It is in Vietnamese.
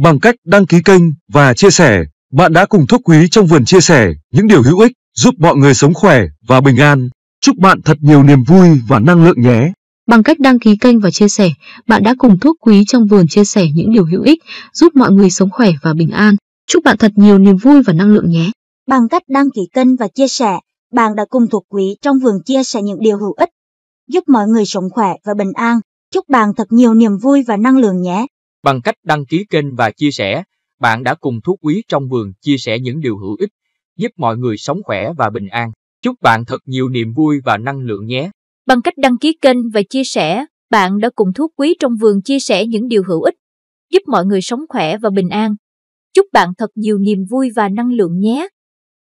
Bằng cách đăng ký kênh và chia sẻ, bạn đã cùng Thuốc Quý Trong Vườn chia sẻ những điều hữu ích giúp mọi người sống khỏe và bình an. Chúc bạn thật nhiều niềm vui và năng lượng nhé! Bằng cách đăng ký kênh và chia sẻ, bạn đã cùng Thuốc Quý Trong Vườn chia sẻ những điều hữu ích giúp mọi người sống khỏe và bình an. Chúc bạn thật nhiều niềm vui và năng lượng nhé! Bằng cách đăng ký kênh và chia sẻ, bạn đã cùng Thuốc Quý Trong Vườn chia sẻ những điều hữu ích giúp mọi người sống khỏe và bình an. Chúc bạn thật nhiều niềm vui và năng lượng nhé! Bằng cách đăng ký kênh và chia sẻ, bạn đã cùng Thuốc Quý Trong Vườn chia sẻ những điều hữu ích giúp mọi người sống khỏe và bình an. Chúc bạn thật nhiều niềm vui và năng lượng nhé! Bằng cách đăng ký kênh và chia sẻ, bạn đã cùng Thuốc Quý Trong Vườn chia sẻ những điều hữu ích giúp mọi người sống khỏe và bình an. Chúc bạn thật nhiều niềm vui và năng lượng nhé!